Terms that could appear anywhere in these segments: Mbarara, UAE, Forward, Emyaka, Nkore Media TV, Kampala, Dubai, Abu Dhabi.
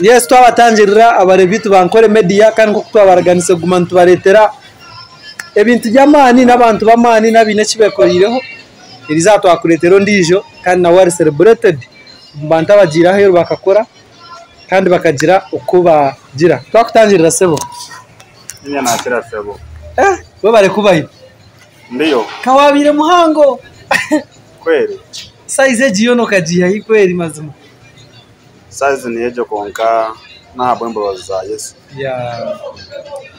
Yes, to our Tangira, our bit of Nkore Media can go to our Gansa Gumantuaretera. Ebintu by'amani n'abantu b'amani n'abineki bekorereho iriza twakuretero ndijo kandi nawe celebrated mbanta bagira hero bakakora kandi bakagira uko bagira twakutangirira sebo nya nakira sebo bo bare kubaye ndiyo kawabire muhango kweli size giyono kagiya hikweli mazuma size niye jo konka ntabwo mbabaza Yesu yeah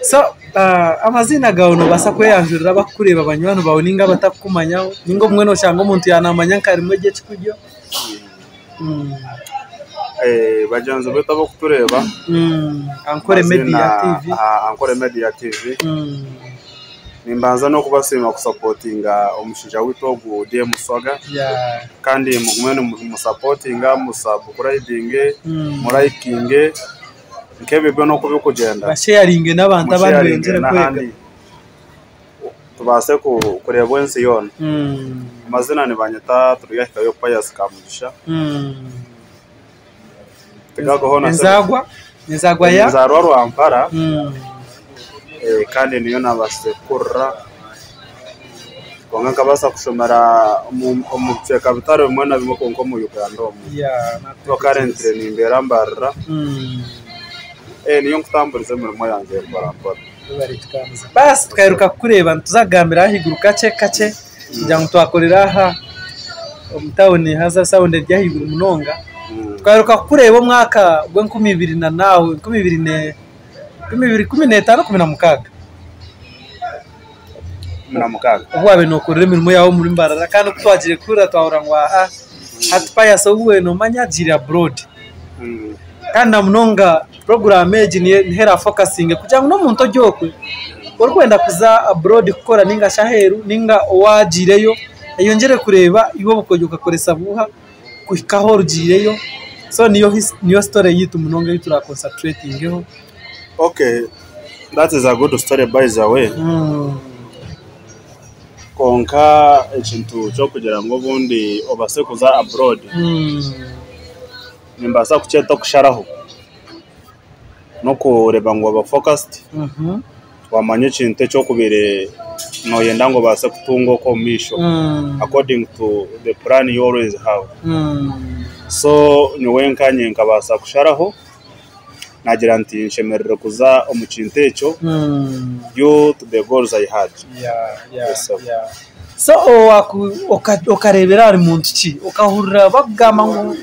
so amazina gauno basakwe yanjurira bakureba abanywana bawoninga batakumanyaho ningo mwe no cyangwa umuntu yanamanya karimo giye cyujyo bajanze beta bo kutureba Nkore Media TV nimbanza no kubasema ku supportinga umushija witogo DM Swaga kandi mugumwe no mu supportinga musubscribinge murayikinge Nkebe bano ko bikugenda basharinge n'abantu abarengera kwega tubase ko kureba wense yona amazina ni banyata turiyahita yo payas kamugisha tegako hona nzagwa ya nzaroro ampara kandi niyo nabase kurra wangaka basa kushomera umutse kabitaro mwana bimoko nko mu Uganda no currently ni mberambara niyo kutamburiza murimo yanjye barambara basi tukaheruka kureba ntuzagambira ahiguruka kake njya mutwakorera ha umtawuni haza sound ryahigura munonga tukaheruka kureba umwaka gwe 2000 nawe 2015 mukaga ubabe nokorera imirimo yawo muri mbarara kandi kutwagire kura twahorangwa hatpaya so uwe no manyagira abroad kana munonga program engineer nhera focusing kujanga no muntu jyokwe urwenda kuza abroad gukora ninga shaheru ninga owagireyo eyongere kureba ibo bukojuka koresa buha kuhikaho rugireyo so niyo story yitu munonga yitura concentrating ho okay that is a good story by the way konka ekintu cyo kugira ngo bundi obase kuza abroad nimbasa kucheto kusharaho no kureba ngo aba focused twamanye kinte cyo kubire no yenda ngo base kutungo komisho according to the plan you always have so niwe nkanye nkabasa kusharaho nagira nti nshemerera kuza omukinte cyo due to the goals I had yeah. So okarebera ari muntu ki okahurira bagama ngo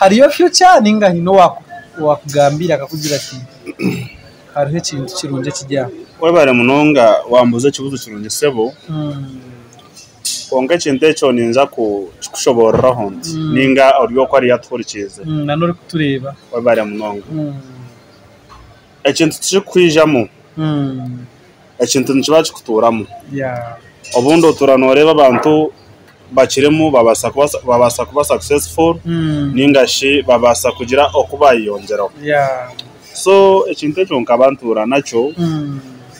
hariyo future ninga hino wakugambira akakugira ati hariho ikintu kirunje kijya wabara munonga wambuze kibuzo kirunje sebo konga kintecho ninza ku kushobora hondi ninga uriyo kwari yatwurikize nanori kutureba wabara munonga ekintu cyikwijamo ekintu nkibaje kuturamo yeah obundo turanoreba abantu bakiremu babasa kuba successful ningashi babasa kugira okubayongeraho so ekintu cyo nkabantura nacho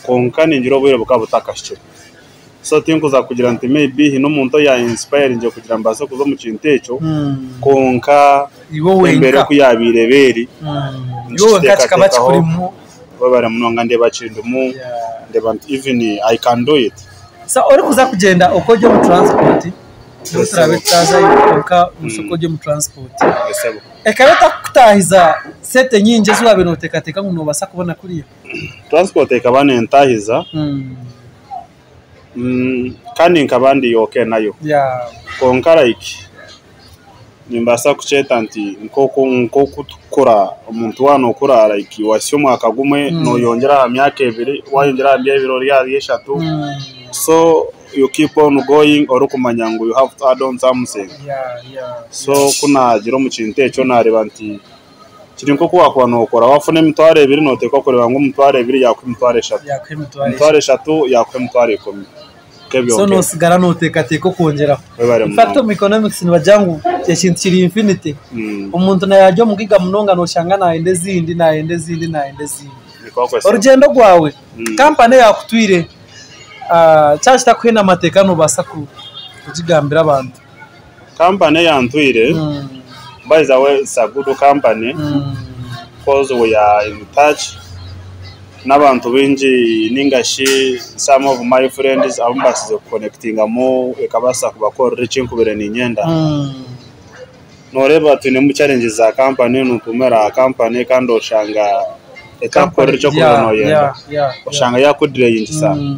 konka ningiro bwero bukabutakashye so tinko za kugira nti maybe hino muntu ya inspire nje kugira mbasa kuzo mu kintu cyo konka iwo wenga kuyabireberi iwo ngachika bakikurimo babara munonga nde bakindumu nde bantu even I can do it so uri kuza kugenda okoje mu transport travetaza ibuka musokoje mu transport ekareta kutahiza sete nyinje zuba binoteka teka ngo nobasa kubona kuriya transport ekabane ntahiza kandi nkabandi yoke nayo konkara iki nimbasa kucheta nti nkoko kutukura umuntu wano okura like wasyo mwaka gumwe no yongera myaka ebiri wayongera bya birori ya 3 so you keep on going or kumanyango you have to add on something so kuna jiro mukinte cyo nareba nti kirinko kwa kwano okora wafune mitware 2 note ko koreba ngo mitware 2 yakwimtware 3 yakwimtware 10 so no sigara note kateko kongera fato economics ni bajangu yashintiri infinity umuntu na yajyo mugiga munonga no shangana ende zindi urugendo gwawe company yakutwire cyangwa takwena amatekano basaku kugambira abantu company yantwire by the way it's a good company because we are in touch. N'abantu binji ningashi, some of my friends are connecting more, ekabasa kubakora reaching kubere ninyenda. Noreba tune mu challenges za company nukumera company kando shanga etakora cyo kuno yenda. Oshanga yakudire yindi sana.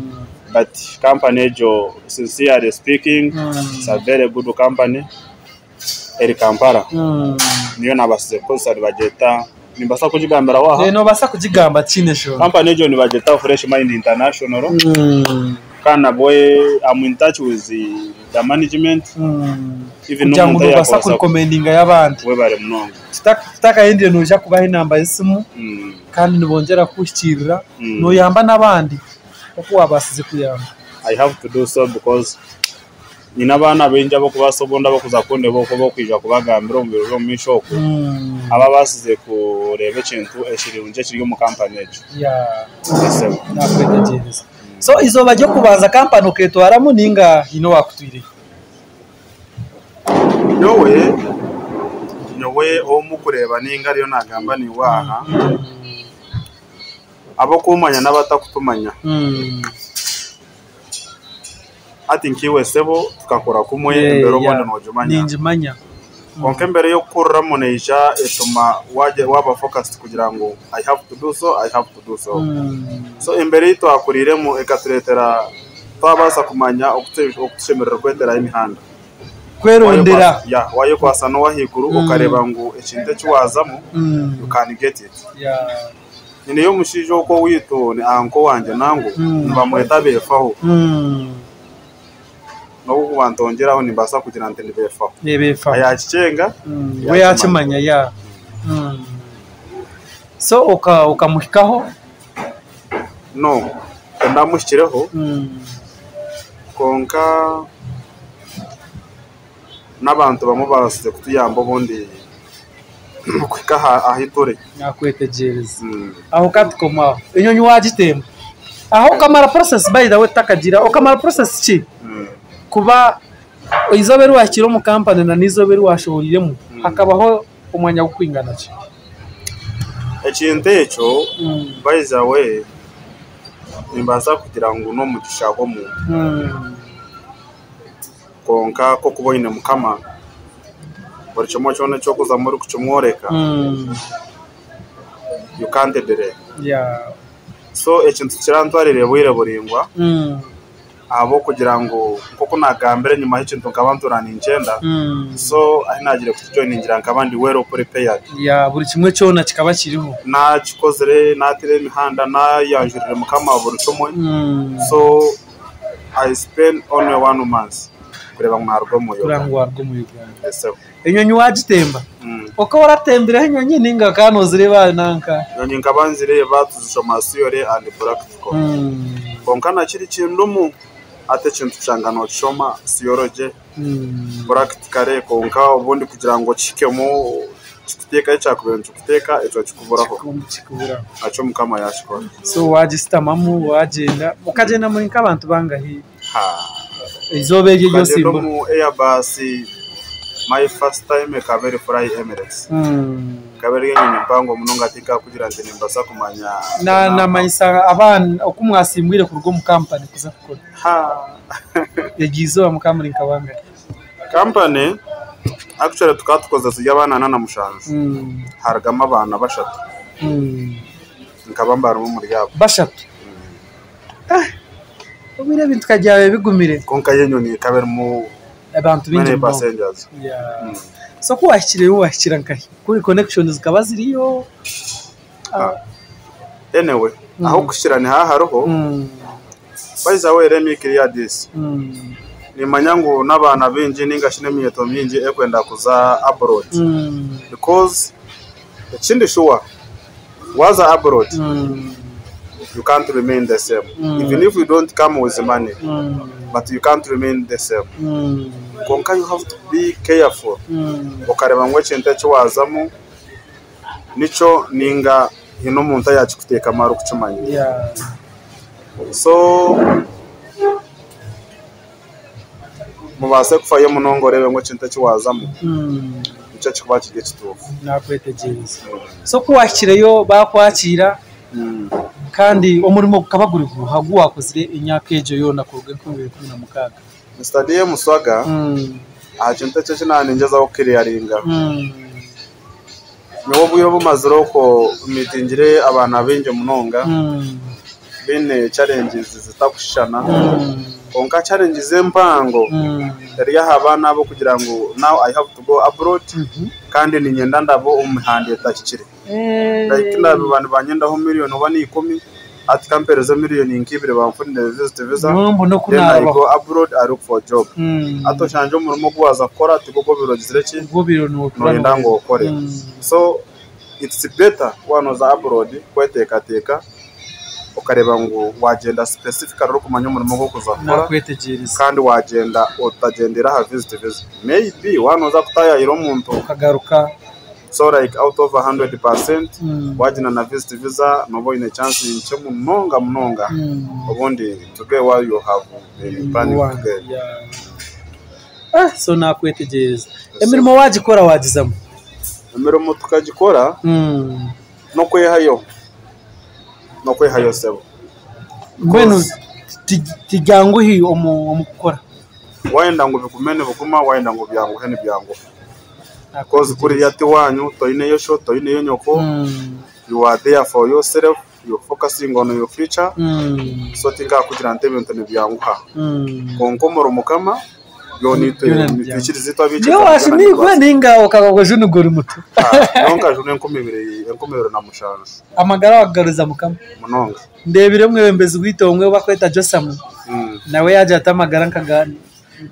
But company jo sincerely speaking, it's a very good company. Eri Kampala. Niyo nabasize concert bageta nibasa kujigambira waha. No basa kujigamba chine sho. Company jo nibageta Fresh Mind International. Kana boy I'm in touch with the management. Even no muntu basa ku recommending y'abantu. We bare mnongo. Tutaka yende no ja kubaha inamba y'isimu. Kandi nibongera kushikirira no yamba nabandi. I have to do so because Ninabana benja bokuba sobonda bokuzakonde bokuba kwija kubagambira umubiro mwishoko aba basize kureba kintu ekirunje kiri mu company ejo na kwegegeza so izoba je kubanza company keto haramu ninga hino wakutwire no way omukureba ninga riyo nagamba ni waha abokumanya nabatakutumanya I think he was able to kakura kumwe emberobona nojumanya ninjimanya onkembere yokura moneja etuma waje waba focused kugira ngo I have to do so so embere to akuriremo ekaturetera twabasa kumanya okutemerera kwetera imihanda kwerondera ya wayo kwasano wahiguru ukareba ngo ekinde cyuwazamo you can get it niyo mushijo ko witone anko wanje nango bamweta befaho no wantongera ho nibasa kugira ntende befaho befaho ayacenga we yacimanya ya so ukamuhikaho no ndamushikireho konka nabantu bamubaraze kutuyamba bondi Kukaha ahitore nakwetegereza aho katikoma inyonyi wagitemba aho kamara process by the way takagira okamara process ki kuba izobera wakiro mu company na nizobera washoriremo hakabaho umwanya wo kwingana ki ekinte cyo by the way nimbaza kugira ngo no mugishaho mu konka ko kubona mukama Chamo chone choko zamuru kuchumoreka. You can't delay. Yeah. So echintu chirantwari rewire boringwa. Abo kugira ngo koko nagambere nyuma y'ichintu kabantu raninjenda. So ahinagire kujoin injira nkabandi wero prepared. Yeah, buri kimwe cyona kikaba kiriho. Na chikozere natire mihanda na yanjurire mukama buri chomwe. So I spend only 1 month. Kureba mwarwo moyo. Kurangwarwo moyo. Yes sir. Inyonyi wagitemba uko waratembera inyonyi ninga kano zireba nanka inyonyi kabanzireba tuzishomasiore and practical bonkana kiri kindumu ate kintu cyangano cyoma siyoroge practicale konka ubundi kugira ngo cikemo kiteka cyakubenje kiteka ejo kikuburaho aco mukama yashikora so wagistamamu wagenda ukagenda muri kabantu bangahi izobege yo simbo Airbus my first time kabere fly Emirates kabere nyenye mpango munonga tika kugira ndene mbasa kumanya na maisa abana okumwasimbwire ku rwo mu company kuza gukora yagizo wa mukamuri kabanga company actually tukatukoza tujabana na mushanzu haragama abana bashatu nkabambara mu muryabo bashatu ubire bintu kajyawe bigumire konka yenyoni kabere mu abantu binjye passengers so kuwashire uwashira nkahe kuri connections kabaziriyo anyway aho kushirane ha haroho bayiza we remikiri ya this ni manyango nabana binjye ningashine miyeto minjye ekwenda kuza abroad because ekindi shuwa waza abroad you can't remain the same even if you don't come with money but you can't remain the same konka you have to be careful ukareba ngwekente cywazamu nico ninga hino muntu yakikuteka maro kucumanya so mubase kufaye munongorebe ngwekente cywazamu church kuba kigetufu nakwete jinsi so kuwakireyo bakwakira kandi omurimo kabaguri kuhagwa kozire inyaka ejo yona kuruge kubiri kuna mukaga stadiye muswaga ajunta cyaje nane njeza okire yaringa no bubiro bumaziro ko mitingire abana benje munonga bene challenges zitakushana onka challenges empango ya habana abo kugira ngo now I have to go abroad kandi ni nyenda ndabo umhandi takikire like ndabo bantu banyenda ho million oba ni 10 at kamperezo million inkibire bamfunde visit visa then I go abroad I look for job ato shanje umurimo kuwaza kora tigogo birogizire ki gobiro no ndango okore so it's better one of the abroad kweteka teka ukareba ngo wagenda specific ari ko manyo umurimo wo kuzakora kandi wagenda utagendera ha visit visa maybe wanoza kutaya iro muntu ukagaruka so like out of 100% wagenda na visit visa nobo ine chance inche munonga ubundi today while you have planning together so nakwetegereza emirimo wagikora wagizamo emirimo tukagikora no kwehayo no kwehayo sebo kwenu tijanguhi omukora wayenda ngo bikumene bukuma wayenda ngo byangu hene byangu because kuri yati wanyu toine yo shoto ine yo nyoko you are there for yourself you focusing on your future so tinga kugira ntemento ne byangu ha konkomoro mukama yo nito bichirize tabiche yo ashimi kweninga okago junu gori muto nonka junu enkomebere na mushansi amagara wagaruza mukama munonga ndebire mwebembezi gwitomwe bakweta Josamu nawe yaje atamagara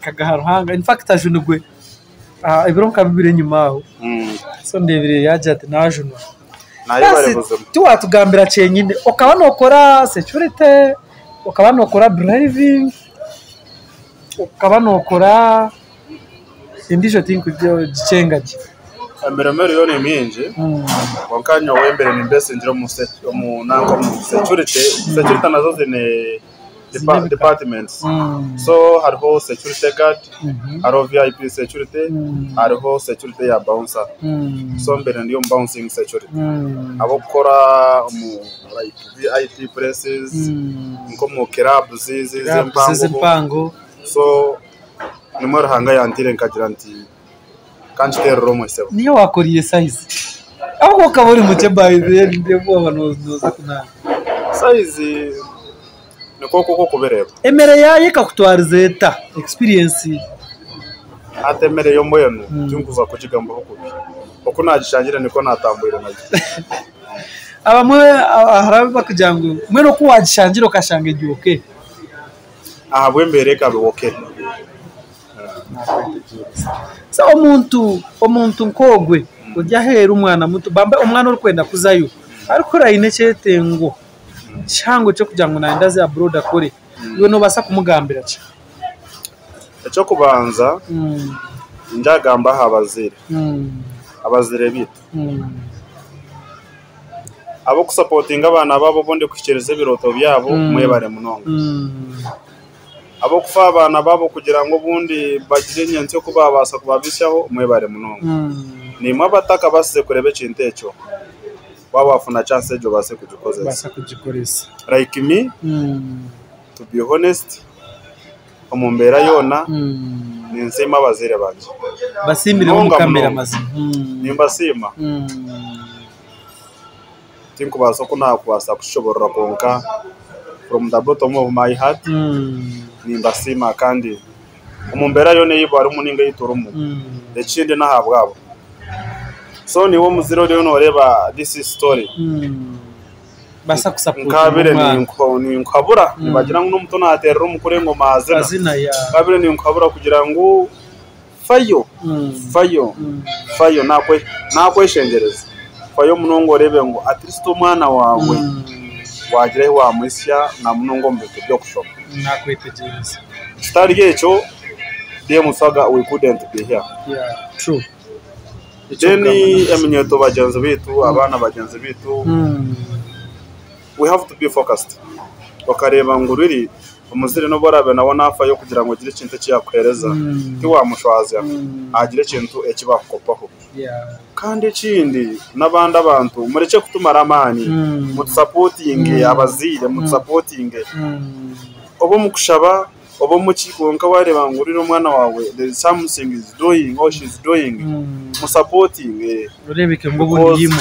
nkagaharuhanga in fact ajunu gwe ibronka bibire nyimaho so ndebire yaje ati najunu nayo barebuze tuwa tugambira cenyine okabano okora security okabano okora driving ukabano okora indisho tinku chengaje ambere mero ne minje wankanya wembere ni bese njiro mu set mu nanko mu security nazo zine departments so hariho security guard hariho VIP security hariho security ya bouncer so mbere ndio bouncing security abo kora mu like VIP places nkomo clubs zimpango so numero hanga yantire nkagira nti kanchitero romo sebo niyo wakoriye size aho kabori muce bayize ndebo abantu noza kuna size nako koko kubereba emere yaye kakutwarizeta experience atemere yomboyano cyunguza kukigambo kubi uko nagishangira niko natambwira nayo abamwe harabe bakujangu mwe no kuwagishangira kashange gyoke abwembereka bwoke so omuntu nkogwe ujya hera umwana muto bamba umwana urukwenda kuzayo ariko rayine cyetengo cyango cyo kujyango na ndazi ya broda kore iwe no basa kumugambira cyo cyo kubanza ndagamba habazire abazire bito abo kusupportinga abana babo bonde kwichereze biroto byabo mwe bare munonga abo kufa abana babo kugira ngo bundi bagire nyanzi yo kubabasa kubabishaho mwe bare munonga ni mwa bataka basize kurebe cintecho wabafuna chance jo base kudukoza basa kujikoresa like me to be honest omumbera yona ni nsema abazire banje basimire mu kamera mazima nimba sima tinko basoko nakwasa kushobora konka from the bottom of my heart nimbasima kandi umumbera yone yibara umuninga yiturumu ekindi nahabwabo so niwo muziro ryo noreba this is story basa kusupport kabere ni nkabura nibagira ngo n'umuto natera umukore ngo mazena bazina ya kabere ni nkabura kugira ngo fayo nakwe shengereza fayo munongo rebe ngo at least umwana wawe wagireho wa musya na munongo mbeke byo kushoma nakwetegereza staryecho de musaga we couldn't be here yeah true jeni eminyoto bagenzi bitu abana bagenzi bitu we have to be focused bakareba ngo riri umuzire no borabe nabona hafa yo kugira ngo gire ikintu cyakwereza ti wamushwaza agire ikintu ekibakopaho kandi kindi nabanda abantu mureke kutumara amani mu supporting abazire mu supporting obo mukushaba obo mukikonka wareba ngurira umwana wawe there is something is doing or she is doing mu supporting urebeke ngo buriyimu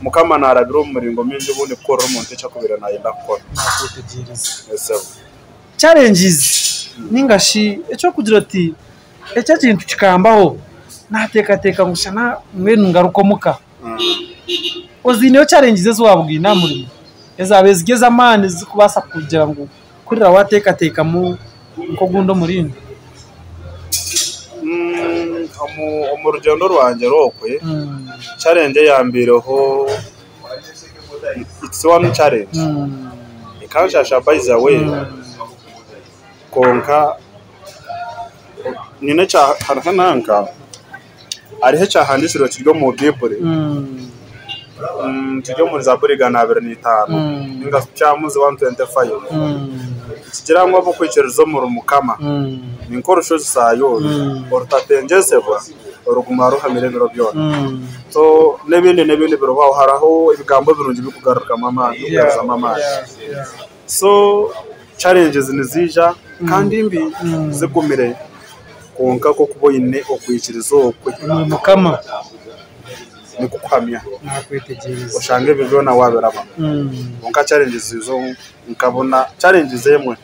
mukama narabiro mu ringo mende ubone koro monte cyakubira naye ndakora challenges ningashi echo kugira ati echa kintu kikambaho nateka teka ngushana mwenu ngarukomuka ozinyo challenges zo wabwina muri ezabezigeza amane zikubasa kugira ngo kurira wateka teka mu ko gundo murindi umurugendo rwanje rokwe challenge yambire ho it's one challenge ikashasha by the way konka nina cha hananka ari he cha handisiro cyo mu depore cyo muri zaburi gana 25 ninga cyamuzi 125 Chirangwa bukwicerezo mu rumukama ninkorusho zisayo ortatengesebwa urugumaro hamire biro byone so nebindi biro baho haraho ibigambo birungi bikugaruka mama ugaza mama so challenges nizija kandi mbi zikumire konka ko kuboyine okwicerezo rumukama nikukwamya nakwetegereza ushange bivyo na waberaba unka challenges zo nkabona challenges yemwe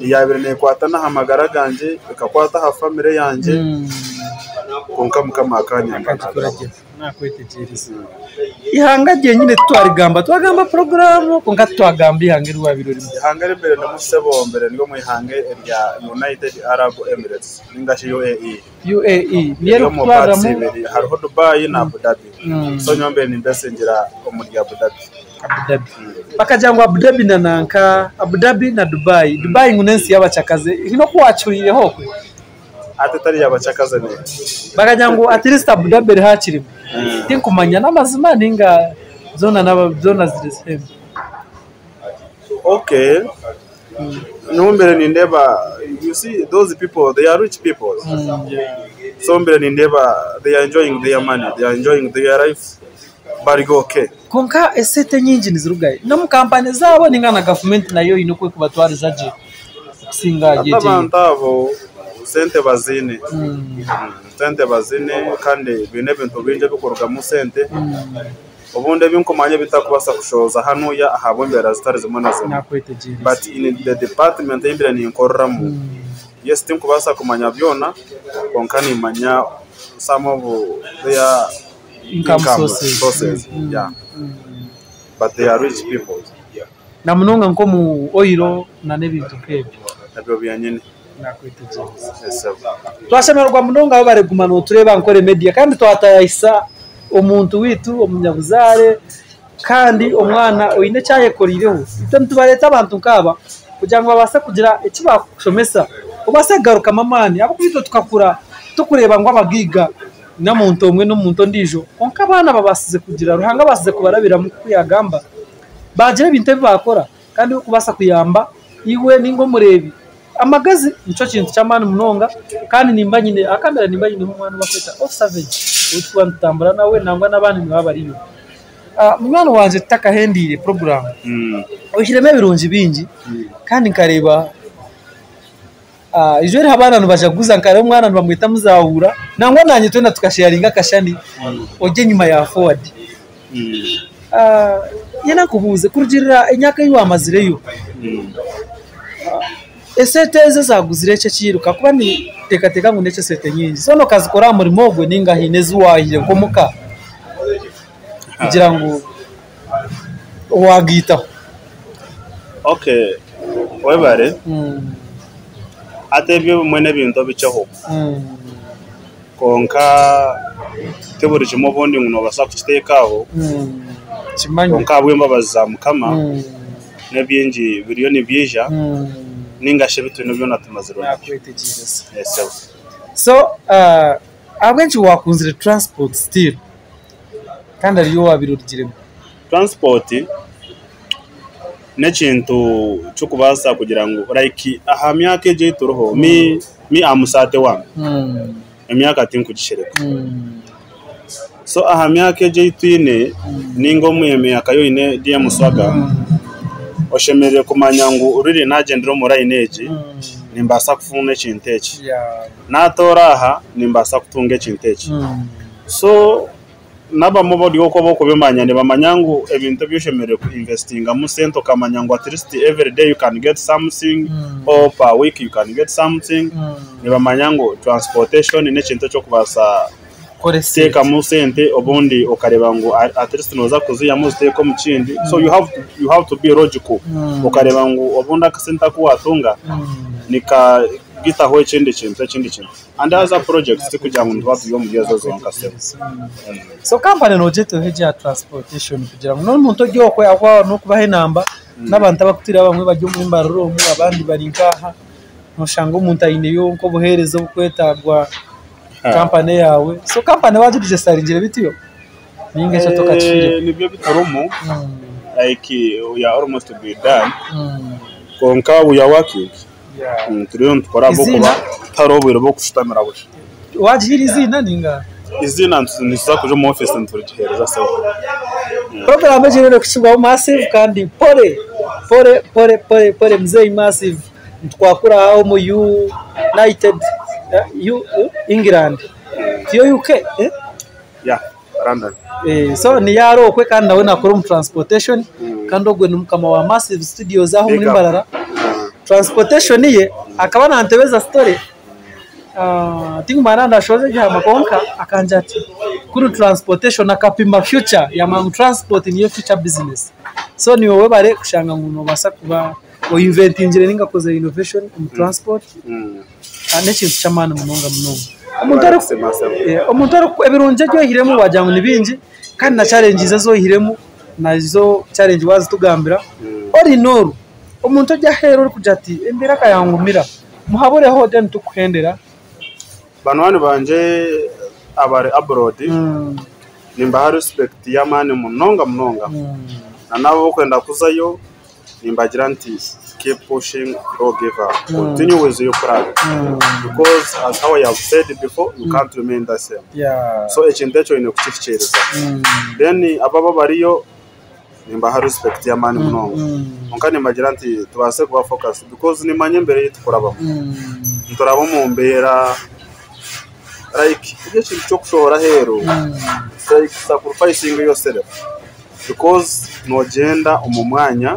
yabirene kwata na hamagara ganje bikakwata ha family yanje unka mukamakanya nakwetegereza ihanga giye nyine twagamba program unka twagamba ihangira wabirori ihanga rebere namusebombere niyo mu ihange rya United Arab Emirates ningashi UAE yero twagamba hariho Dubai na Abu Dhabi so nyombe ni ndasengera umurya Abu Dhabi bakajangwa Abu Dhabi na nanka Abu Dhabi na Dubai ngunensi yabacakaze ino kuwacurire hoko atatari yabacakaze ne bakajangwa at least Abu Dhabi hakiri tinkumanya namazima ninga zona nabazona zidesem okay numbere ni ndeba you see those people they are rich people somebere ni ndeba they are enjoying their money they are enjoying their life bari okay konka esete nyingi nizirugaye no mu company zabo ninga na government nayo inokwe kubatwara zaje singa gete abantavo sente bazine sente bazine kandi bine bintu binje bikoruga mu sente obonde binkomanye bitakubasa kushoza hano ya ahabombera stars monazo but in the department imbere ni nkoramu yes tim kubasa kumanya byona konkani manya some of their income sources but they are rich people namunonga nko mu oilo na nebintu kebyo nabyo byanyene twashemerwa munonga abare gumana utureba Nkore Media kandi twatayisa umuntu witu umunyabuzare kandi umwana oyine cyaye korireho tubareta abantu nkaba kugira ngo abase kugira ikibakushomesa ubase garuka mamani abo kwito tukakura tukureba ngo abagiga na muntu umwe no muntu ndijo konka abana babasize kugira ruhanga basize kubarabira mu kuyagamba bagire binte bakora kandi ubasa kuyamba iwe ningo murebi amagazi nico kintu cyamani munonga kandi nimba nyine akamera nimba nyine umwana bakweta off savage utwa ntambara nawe nangwa nabandi mwabariyo umwana wanje taka hendire program ushireme birungi bingi kandi nkareba ijori habana nubashaguza nkare umwana nubamwita muzahura nangwa nanye twena tukasharinga kashani oje nyuma ya forward yana kubuze kurugirira inyaka y'uwamazire yo ese teze zaguzire cyo kiruka kuba ni teka ngo nece sete nyingi sono kazikora muri mogwe ninga hineze wahiye komuka kugira ngo wagita okay webare atebyo mwene bintu bicaho konka teburije mu bondi ngo nobasa kutekaho kimanyi konka bwemba bazamukama nebyinji biriyo ni byeja ninga shebitwe nubyo natumaziro nakwetegereza so abwenji wakunzire transport still kandi ariyo wabirugiremo transport nechintu chukubasa kugira ngo like ahamyake je turoho mi amusate wa emyaka tinkujishereka so ahamyake je twine ningo mwemyaka yo ine dia muswaga oshemerere kumanya ngo urire naje ndiro mora ineje nimbasa kufune chintechi natoraha nimbasa kutunge chintechi so naba mobo dioko boko bemanya ne bamanyangu ebintu byoshemerere ku investing amu sento kamanyangu at least every day you can get something or per week you can get something ne bamanyangu transportation ne chinto cyo kubasa korese kamu sente obundi okareba ngo at least noza kuzuya muzite ko mukindi so you have to be logical okareba ngo obunda kasenta ku watunga nika gita ho chindi and other projects tikuja mundu watu yo mugezo zonka so company no jeto heja transportation kugira no muntu gyo ko yakwa no kuba he namba nabantu abakutira bamwe bajyo muri mbaruro mu abandi bari ngaha no shango muntu ayine yo ko boherezo kwetagwa company yawe so company waje bijesaringire bitiyo ninge cyo tokachire nibyo bitarumu like we are almost be done konka buya waki Turion tukora bokuba tarobiro bokushitamira busha. Wajiri izina ninga. Izina ntuza kuje mu office nturihereza se. Program agire no kushubwa massive kandi pore mzee massive twakura aho mu United England. Tiyo UK eh? Yeah, London. So ni yaro kwe kandi abona kuri transportation kandi ogwe n'umukama wa massive studios aho muri Mbarara. Transportation ye akaba nantebeza story tingumana ndashoze ya makonka akanja ati kuri transportation akapima future ya man transport niyo future business so ni wowe bare kushanga nguno basa kuba o invent engineering akoze innovation in transport ane kintu chamana munonga munonga omuntu sema omuntu ebirunje cyo hiremu bajangu nibingi kandi na challenges zo hiremu nazo challenge wazi tugambira ori noru omuntu ajahero kujati embera kayangumira muhabore ho den tukhendera banwane banje abare abroad nimba ha respect ya mane munonga na nabo kwenda kuzayo nimba giranti keep pushing or give up continue with your project because as how you have said before you can't remain the same so echendecho inokuchichereza then ababa bariyo nimba ha respect ya mani mnongo onkane magiranti tubase kuba focus because ni manye mbere yitukorabamo ntorabo mu mbera like igice cyo kushora hero like sacrificing yourself because no gender umumwanya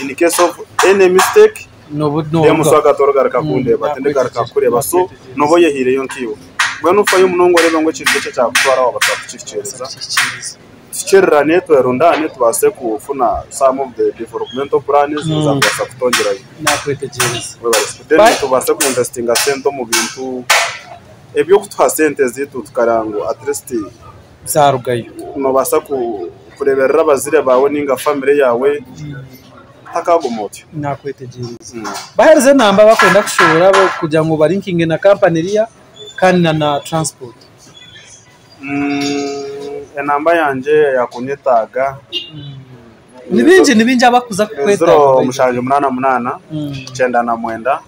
in case of any mistake no demuswaga torogaraka kundeba tendegaraka kureba so noboye hire yo nkiwo bwana ufa yo mnongo reba ngo cyice cyakutwara abatakichereza Children network rundane tubase kufuna some of the developmental plans z'abasa kutongera na pretegereza then tubase ku investing asento mu bintu ebyo kutwasente zitu tukarango at least zarugayo no basa ku kureberera abazire bawe ninga family yawe takagumote na pretegereza bahereze namba bakwenda kushora kujya ngo barinkinge na company ya kana na transport namba yanje yakunetaga nibinje abakuza kukwetaga mushanje 88 99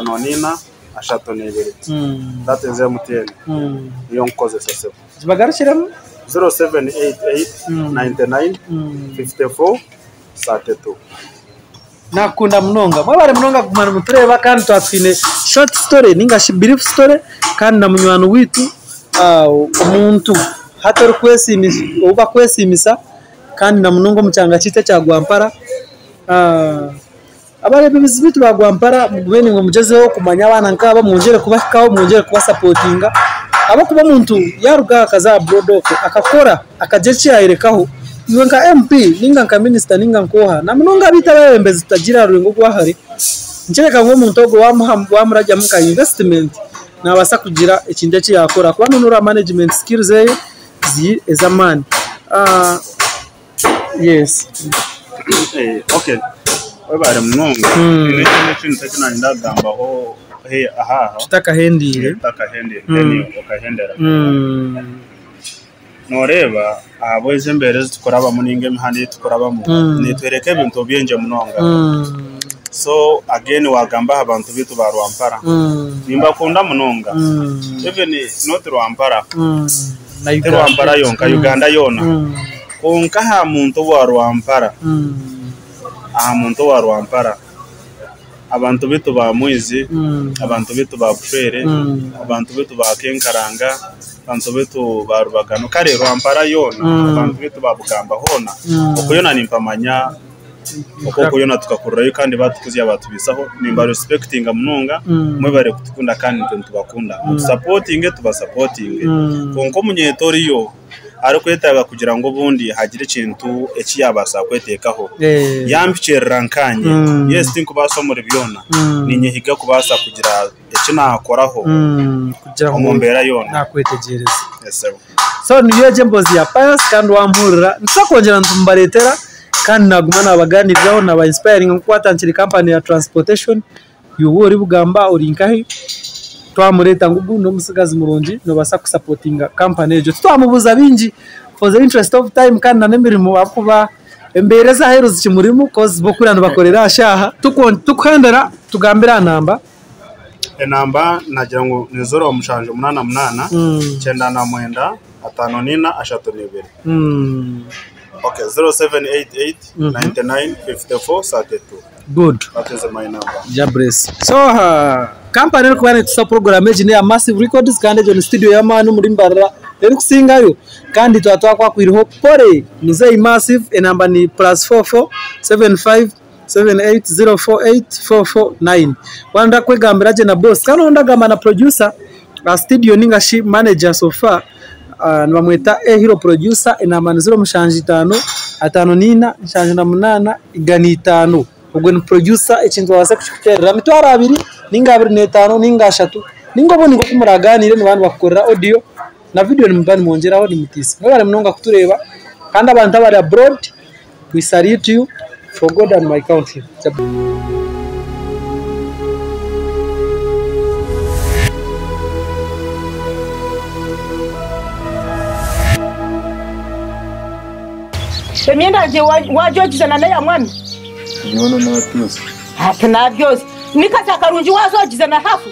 5 4 dateze mutene iyo nkoze sase zibagarishiramo 0788 99 54 32 nakunda mnonga babare mnonga kumana mutureba kandi twatwine short story ninga brief story kandi na munywano witu umuntu hata rukwesimisha uba kwesimisa kandi na munongo mucanga cita cya gwampara abare bibizibitu bagwampara mugwene ngo mujezeho kumanya abana nkaba mungere kubashikaho mungere kubasupportinga aba kuba muntu yaruga akaza broadok akakora akajeje ayirekaho niwe nka MP ninga nka minister ninga nkoha na munongo abita bayembeze tutagira ruringo gwahari njereka ngo muntu ogwa wamurajya muka investment na basa kugira ikinde cyo yakora kuba nunura management skills ye is a man. Yes. Okay. Wabara mnonga. Nechini tekina ndagamba ho he aha. Tutaka hendi. Then okahendera. noreba aboze mbere tukoraba muninge mhandi tukoraba mu nitwereke ibintu byenje munonga so again wagamba abantu bitu barwampara nimba kunda munonga even not rwampara na Uganda yonka Uganda yona konka ha muntu barwampara aha muntu barwampara abantu bitu ba muizi abantu bitu ba pfere abantu bitu ba kenkaranga abantu bitu barubagano kare rwampara yona abantu bitu babugamba hona okuyona nimpamanya okuyona tukakurayo kandi batukuzi abantu bisaho nimba respecting amunonga mwe bare kutukunda kandi ntuntu bakunda supporting tuba supporting konko munyetoriyo arikwetaga kugira ngo bundi hagire ikintu ekiyabasa kwetekaho yambice rankanye yes think baso muri byona ninye higa kubasa kugira ekinakoraho kugira ngo mumbera yona nakwetegereza yes so niyo jembozi ya pass kandi wampurira nsakongera ntumbaretera kandi nagumana abaganiriraho naba inspiring nkwatangira company ya transportation yuburi bugamba urinkahi twamureta ngubu no musigazi muronji no basa ku supportinga company ejo twamubuza bingi for the interest of time kandi nanemirimo akuba embereza heroes kimurimo cause bokurano bakorera ashaha tukondera tugambira namba enamba nagira ngo nizoro umushanje 88 99 549 32 okay 0788 99 54 32 good that is my number jabres so company ko yana tsa program engineer massive records kandi John studio ya manu muri mbarara eri kusingayo kandi twatwa kwa kwiriho pore muzei massive enamba ni +44 75 78 048 449 wanda kwegambira je na boss kana onda gama na producer na studio ninga shi manager so far nabamweta hero producer enamba 0 mushanje 5 59 58 iganitano ubwo ni producer ikintu wase kucyerera mitwara 2 ninga 5 ninga 3 ningobo ningo kumuraganire n'abantu bakora audio na video ni mbani mwongeraho ni mutisi n'abari munonga kutureba kandi abantu abari abroad we salute you for God and my country. Semenda je wajoji sana na ya mwami niona na watu hata na vyozi nikataka runji wazoji sana hafu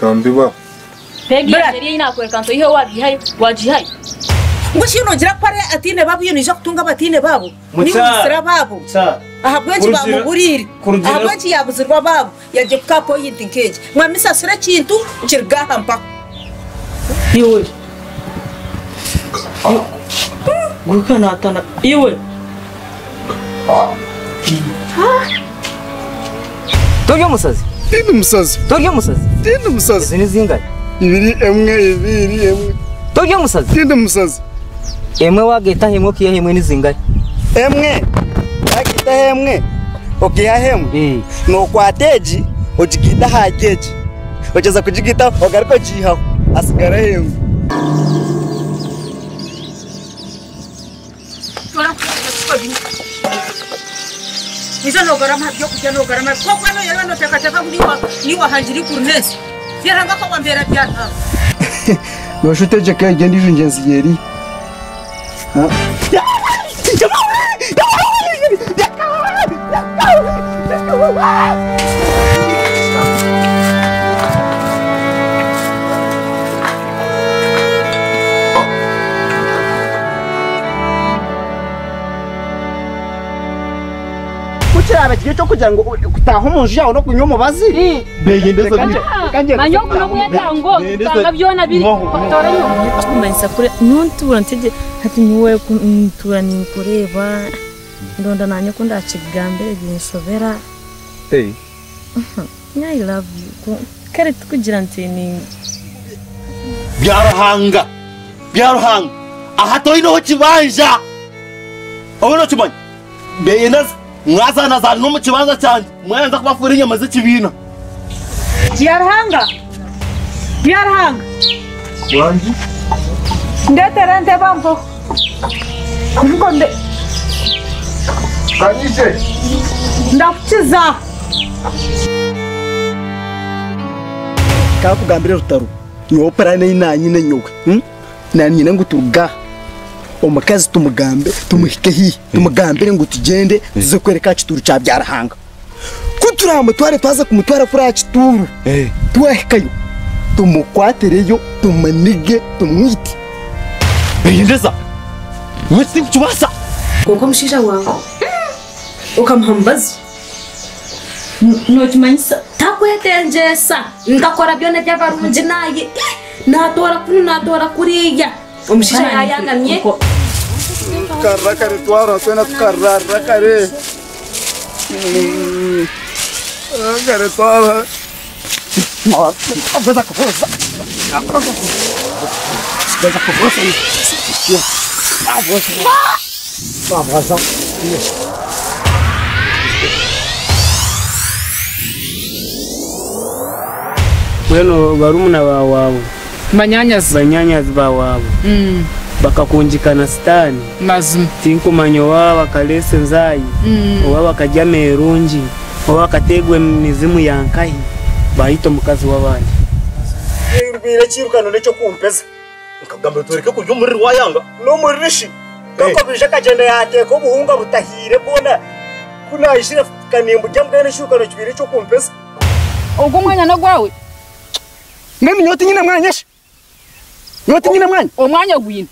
tambiwa pegi sheria inakuweka nto hiyo wajihai ngushiyo ngira kware atine babu iyo nija kutunga batine babu ni musira babu ahabweje bamugurire ahabweje yabuzirwa babu yaje kukapo yintinkeje mwami sasira kintu kirgaha mpa hiyo gukana atana iwe Togyo musazi Zinizinga ibiri emwe Togyo musazi Tindi musazi Emwe wageta hemwe kiya hemwe nizinga Emwe wageta hemwe okiya hemwe no kwateji ojigita hakeji Ocheza kujigita ogariko jiha asigara hemwe Nizo no garama byo kujano garama kokano yero no takataka niwa hanjiri kurnesi yeranga ko wambera byata no shute je kanje ndi junjenzi yeri ha abagiye cyo kugira ngo kutaha umunju yawo no kunywa mubazi begendezo kanje manyoku no muyatango tanga byona biri toranyo kumanisa kure nunturanteje hati niwe kunturani kureba ndonda nanye ko ndakigambere binsobera hey I love you kare tukugira ntiningi byarohanga aha toyino kibanja obono kibanja begendezo Ngaza na zanu mchibanza chanji mwanza kubafurinya maziti bina Yarhanga Wanji Ndete rente bampo Ngonde Kanije Ndafuchiza Kapu gambire rutaru Nyopera ina nyine nyoka Nani nyine nguturuga umakazi tumugambe tumuhikehi tumugambire ngo tugende tuze kwereka kituru cyabyarahanga kutura mutware twaza kumutwara kuri kituru twahikayo tumukwatereyo tumanige tumwiti bindeza wese tubasa koko mshisha wawe ukamhambaza no tumanisa takwetengesa ndakora byone byabarungi naye natora kuri natora kuriya umshisha ayangamye karakare twara twena karakare karakare twara no abeza kufuza abeza kufuza abeza kufuza Weno barumuna bawawe banyanyazi bawawe bakakunjikana stani mazima tinko manyo wawa kalese nzayi wawa kajya merunji wawa kategwe mizimu yankahi bahito mukazi wabandi irubira kirukano necyo kumpeza ukagamba tureke kujya muri wayanga no muri rishi kako bije kagenda yate ko buhunga butahire bona kuna ishira kanembu jamwe n'ishukano cyibiri cyo kumpeza ubwo mwanya nagwawe Mimi nyoti nyina mwanyesh. Nyoti nyina mwanye. Omwanya gwini.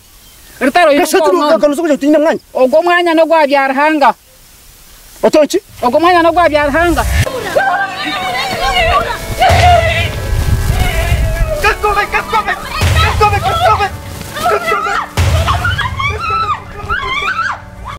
Ritaro yo. Kashatu rukaka nusuko nyoti nyina mwanye. Ogo mwanya no gwa byarhanga. Otonchi. Ogo mwanya no gwa byarhanga.